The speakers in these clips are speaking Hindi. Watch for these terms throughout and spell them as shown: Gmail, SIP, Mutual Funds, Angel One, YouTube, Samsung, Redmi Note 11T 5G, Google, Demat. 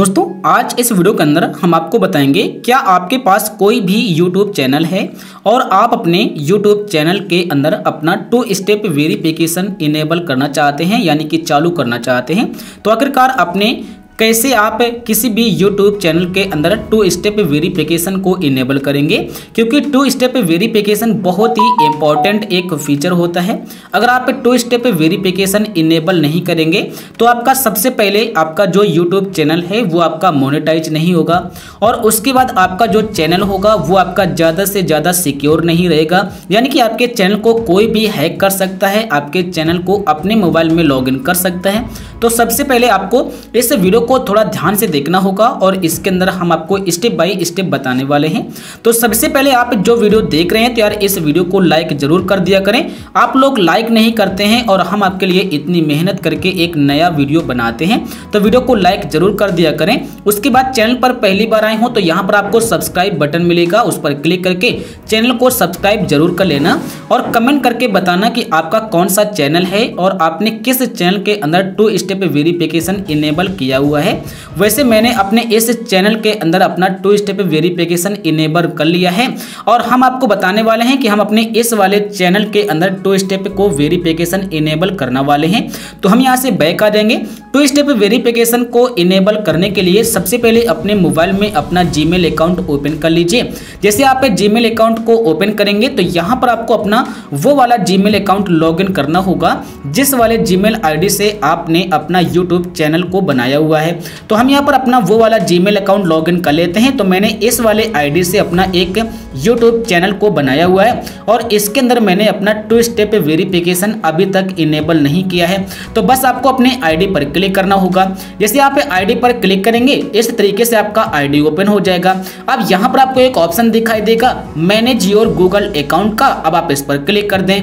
दोस्तों आज इस वीडियो के अंदर हम आपको बताएंगे क्या आपके पास कोई भी YouTube चैनल है और आप अपने YouTube चैनल के अंदर अपना 2-स्टेप वेरिफिकेशन इनेबल करना चाहते हैं यानी कि चालू करना चाहते हैं, तो आखिरकार अपने कैसे आप किसी भी YouTube चैनल के अंदर 2-स्टेप वेरिफिकेशन को इनेबल करेंगे, क्योंकि 2-स्टेप वेरिफिकेशन बहुत ही इम्पॉर्टेंट एक फीचर होता है। अगर आप 2-स्टेप वेरिफिकेशन इनेबल नहीं करेंगे तो आपका सबसे पहले आपका जो YouTube चैनल है वो आपका मोनेटाइज नहीं होगा और उसके बाद आपका जो चैनल होगा वो आपका ज़्यादा से ज़्यादा सिक्योर नहीं रहेगा, यानी कि आपके चैनल को कोई भी हैक कर सकता है, आपके चैनल को अपने मोबाइल में लॉगिन कर सकता है। तो सबसे पहले आपको इस वीडियो को थोड़ा ध्यान से देखना होगा और इसके अंदर हम आपको स्टेप बाय स्टेप बताने वाले हैं। तो सबसे पहले आप जो वीडियो देख रहे हैं तो यार इस वीडियो को लाइक जरूर कर दिया करें। आप लोग लाइक नहीं करते हैं और हम आपके लिए इतनी मेहनत करके एक नया वीडियो बनाते हैं, तो वीडियो को लाइक जरूर कर दिया करें। उसके बाद चैनल पर पहली बार आए हो तो यहाँ पर आपको सब्सक्राइब बटन मिलेगा, उस पर क्लिक करके चैनल को सब्सक्राइब जरूर कर लेना और कमेंट करके बताना कि आपका कौन सा चैनल है और आपने किस चैनल के अंदर 2-स्टेप वेरिफिकेशन इनेबल किया हुआ है। वैसे मैंने अपने इस चैनल के अंदर अपना 2-स्टेप वेरिफिकेशन इनेबल कर लिया है और हम आपको बताने वाले हैं कि हम अपने इस वाले चैनल के अंदर 2-स्टेप को वेरिफिकेशन इनेबल करना वाले हैं। तो हम यहां से बैक आ जाएंगे। 2-स्टेप वेरिफिकेशन को इनेबल करने के लिए सबसे पहले अपने मोबाइल में अपना जीमेल अकाउंट ओपन कर लीजिए। जैसे आप जीमेल अकाउंट को ओपन करेंगे तो यहाँ पर आपको अपना वो वाला जीमेल अकाउंट लॉगिन करना होगा जिस वाले जीमेल आईडी से आपने अपना यूट्यूब चैनल को बनाया हुआ है। तो हम यहाँ पर अपना वो वाला जीमेल अकाउंट लॉगिन कर लेते हैं। तो मैंने इस वाले आईडी से अपना एक यूट्यूब चैनल को बनाया हुआ है और इसके अंदर मैंने अपना 2-स्टेप वेरिफिकेशन अभी तक इनेबल नहीं किया है। तो बस आपको अपने आईडी पर क्लिक करना होगा। जैसे आप आईडी पर क्लिक करेंगे इस तरीके से आपका आईडी ओपन हो जाएगा। अब यहाँ पर आपको एक ऑप्शन दिखाई देगा मैनेज योर गूगल अकाउंट का, अब आप इस पर क्लिक कर दें।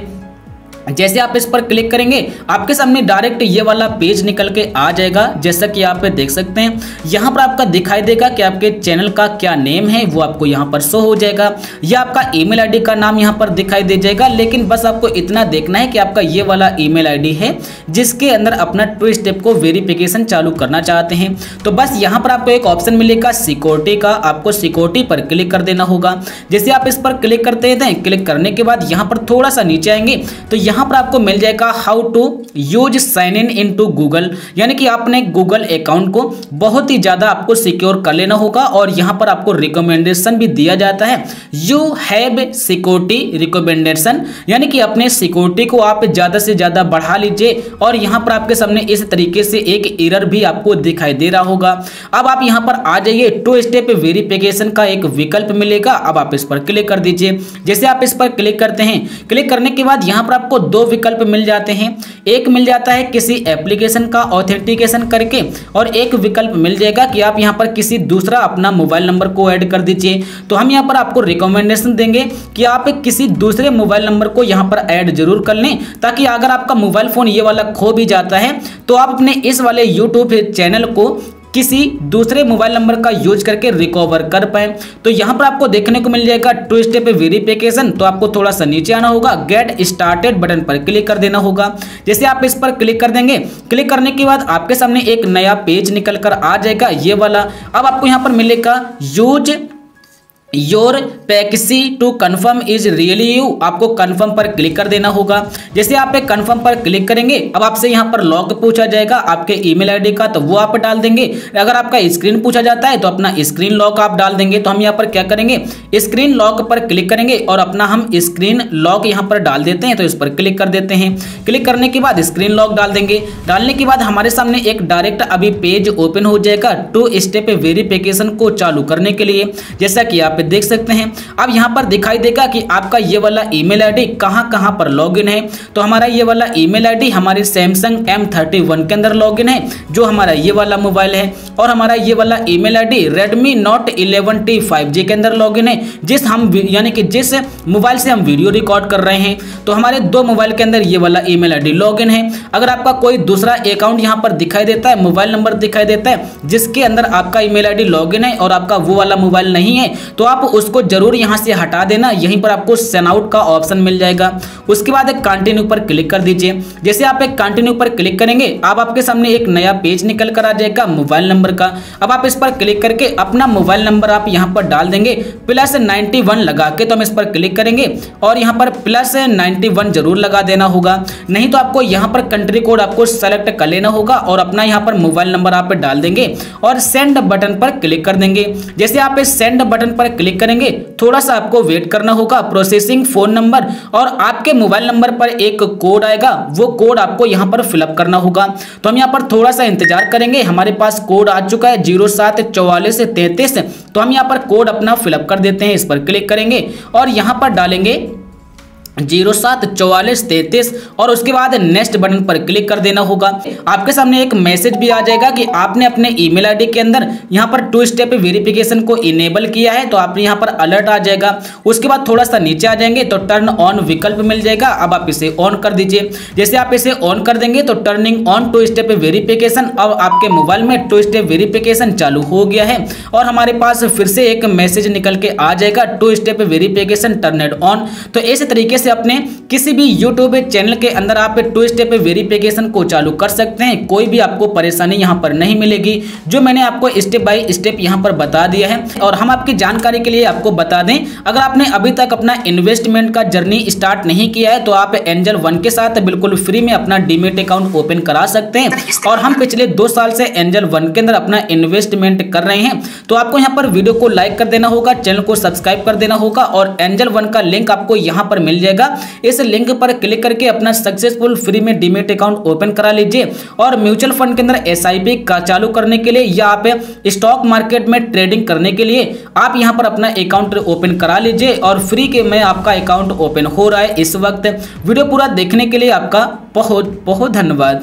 जैसे आप इस पर क्लिक करेंगे आपके सामने डायरेक्ट ये वाला पेज निकल के आ जाएगा। जैसा कि आप देख सकते हैं यहाँ पर आपका दिखाई देगा कि आपके चैनल का क्या नेम है वो आपको यहाँ पर शो हो जाएगा या आपका ईमेल आईडी का नाम यहाँ पर दिखाई दे जाएगा। लेकिन बस आपको इतना देखना है कि आपका ये वाला ईमेल आईडी है जिसके अंदर अपना 2-स्टेप को वेरिफिकेशन चालू करना चाहते हैं। तो बस यहाँ पर आपको एक ऑप्शन मिलेगा सिक्योरिटी का, आपको सिक्योरिटी पर क्लिक कर देना होगा। जैसे आप इस पर क्लिक करते हैं, क्लिक करने के बाद यहाँ पर थोड़ा सा नीचे आएंगे तो यहाँ पर आपको मिल जाएगा how to use sign in to Google, यानी कि आपने गूगल अकाउंट को बहुत ही ज़्यादा आपको सिक्योर कर लेना होगा और यहाँ पर आपको रिकमेंडेशन भी दिया जाता है यू हैव सिक्योरिटी रिकमेंडेशन, यानी कि अपने सिक्योरिटी को आप ज़्यादा से ज़्यादा बढ़ा लीजिए। और यहाँ पर आपके सामने इस तरीके से एक एरर भी आपको दिखाई दे रहा होगा। अब आप यहाँ पर आ जाइए, 2-स्टेप वेरिफिकेशन का एक विकल्प मिलेगा, अब आप इस पर क्लिक कर दीजिए। जैसे आप इस पर क्लिक करते हैं, क्लिक करने के बाद यहाँ पर आपको दो विकल्प मिल जाते हैं, एक मिल जाता है किसी एप्लीकेशन का ऑथेंटिकेशन करके और एक विकल्प मिल जाएगा कि आप यहां पर किसी दूसरा अपना मोबाइल नंबर को ऐड कर दीजिए। तो हम यहां पर आपको रिकमेंडेशन देंगे कि आप किसी दूसरे मोबाइल नंबर को यहां पर ऐड जरूर कर लें, ताकि अगर आपका मोबाइल फ़ोन ये वाला खो भी जाता है तो आप अपने इस वाले यूट्यूब चैनल को किसी दूसरे मोबाइल नंबर का यूज करके रिकवर कर पाए। तो यहाँ पर आपको देखने को मिल जाएगा 2-स्टेप वेरिफिकेशन, तो आपको थोड़ा सा नीचे आना होगा, गेट स्टार्टेड बटन पर क्लिक कर देना होगा। जैसे आप इस पर क्लिक कर देंगे, क्लिक करने के बाद आपके सामने एक नया पेज निकल कर आ जाएगा ये वाला। अब आपको यहाँ पर मिलेगा यूज योर पैक्सी to confirm is really you, आपको कन्फर्म पर क्लिक कर देना होगा। जैसे आप एक कन्फर्म पर क्लिक करेंगे अब आपसे यहाँ पर लॉग पूछा जाएगा आपके ईमेल आईडी का, तो वो आप डाल देंगे। अगर आपका स्क्रीन पूछा जाता है तो अपना स्क्रीन लॉक आप डाल देंगे। तो हम यहाँ पर क्या करेंगे, स्क्रीन लॉक पर क्लिक करेंगे और अपना हम स्क्रीन लॉक यहाँ पर डाल देते हैं, तो इस पर क्लिक कर देते हैं। क्लिक करने के बाद स्क्रीन लॉक डाल देंगे। डालने के बाद हमारे सामने एक डायरेक्ट अभी पेज ओपन हो जाएगा 2-स्टेप वेरिफिकेशन को चालू करने के लिए, जैसा कि आप देख सकते हैं। अब यहाँ पर दिखाई देगा कि आपका ये वाला ईमेल आईडी कहाँ पर लॉगिन है। तो हमारा ये वाला ईमेल आईडी हमारे सैमसंग M31 के अंदर लॉगिन है, जो हमारा ये वाला मोबाइल है, और हमारा ये वाला email ID Redmi Note 11T 5G के अंदर लॉगिन है, जिस हम यानी कि जिस मोबाइल से हम वीडियो रिकॉर्ड कर रहे हैं। तो हमारे दो मोबाइल के अंदर ये वाला ईमेल आईडी लॉगिन है। अगर आपका कोई दूसरा अकाउंट यहाँ पर दिखाई देता है, मोबाइल नंबर दिखाई देता है जिसके अंदर आपका ईमेल आईडी लॉगिन है और आपका वो वाला मोबाइल नहीं है, तो आप उसको जरूर यहाँ से हटा देना। यहीं पर आपको सेन आउट का ऑप्शन मिल जाएगा। उसके बाद एक कंटिन्यू पर क्लिक कर दीजिए। जैसे आप एक कंटिन्यू पर क्लिक करेंगे अब आपके सामने एक नया पेज निकल कर आ जाएगा मोबाइल नंबर का। अब आप इस पर क्लिक करके अपना मोबाइल नंबर आप यहाँ पर डाल देंगे प्लस 91 लगा के, तो हम इस पर क्लिक करेंगे और यहाँ पर प्लस 91 जरूर लगा देना होगा। नहीं तो आपको यहाँ पर कंट्री कोड आपको सेलेक्ट कर लेना होगा और अपना यहाँ पर मोबाइल नंबर आप डाल देंगे और सेंड बटन पर क्लिक कर देंगे। जैसे आप इस सेंड बटन पर क्लिक करेंगे थोड़ा सा आपको वेट करना होगा। प्रोसेसिंग फोन नंबर और आपके मोबाइल नंबर पर एक कोड आएगा, वो कोड आपको यहाँ पर फिलअप करना होगा। तो हम यहाँ पर थोड़ा सा इंतजार करेंगे। हमारे पास कोड आ चुका है 074433। तो हम यहाँ पर कोड अपना फिलअप कर देते हैं। इस पर क्लिक करेंगे और यहाँ पर डालेंगे 074433 और उसके बाद नेक्स्ट बटन पर क्लिक कर देना होगा। आपके सामने एक मैसेज भी आ जाएगा कि आपने अपने ईमेल आईडी के अंदर यहाँ पर 2 स्टेप वेरिफिकेशन को इनेबल किया है। तो आपने यहाँ पर अलर्ट आ जाएगा। उसके बाद थोड़ा सा नीचे आ जाएंगे तो टर्न ऑन विकल्प मिल जाएगा। अब आप इसे ऑन कर दीजिए। जैसे आप इसे ऑन कर देंगे तो टर्निंग ऑन 2 स्टेप वेरिफिकेशन, अब आपके मोबाइल में 2 स्टेप वेरिफिकेशन चालू हो गया है और हमारे पास फिर से एक मैसेज निकल के आ जाएगा 2 स्टेप वेरिफिकेशन टर्नड ऑन। तो इस तरीके से अपने किसी भी YouTube चैनल के अंदर आप 2 स्टेप वेरिफिकेशन को चालू कर सकते हैं। कोई भी आपको परेशानी यहां पर नहीं मिलेगी, जो मैंने आपको स्टेप बाय स्टेप यहां पर बता दिया है। और हम आपकी जानकारी के लिए आपको बता दें, अगर आपने अभी तक अपना इन्वेस्टमेंट का जर्नी स्टार्ट नहीं किया है तो आप एंजल वन के साथ बिल्कुल फ्री में अपना डीमेट अकाउंट ओपन करा सकते हैं। और हम पिछले 2 साल से एंजल वन के अंदर अपना इन्वेस्टमेंट कर रहे हैं। तो आपको यहाँ पर वीडियो को लाइक कर देना होगा, चैनल को सब्सक्राइब कर देना होगा और एंजल वन का लिंक आपको यहाँ पर मिल जाएगा। इस लिंक पर क्लिक करके अपना सक्सेसफुल फ्री में डीमेट अकाउंट ओपन करा लीजिए। और म्यूचुअल फंड के अंदर एसआईपी का चालू करने के लिए या आप स्टॉक मार्केट में ट्रेडिंग करने के लिए आप यहां पर अपना अकाउंट ओपन करा लीजिए। और फ्री के में आपका अकाउंट ओपन हो रहा है इस वक्त। वीडियो पूरा देखने के लिए आपका बहुत बहुत धन्यवाद।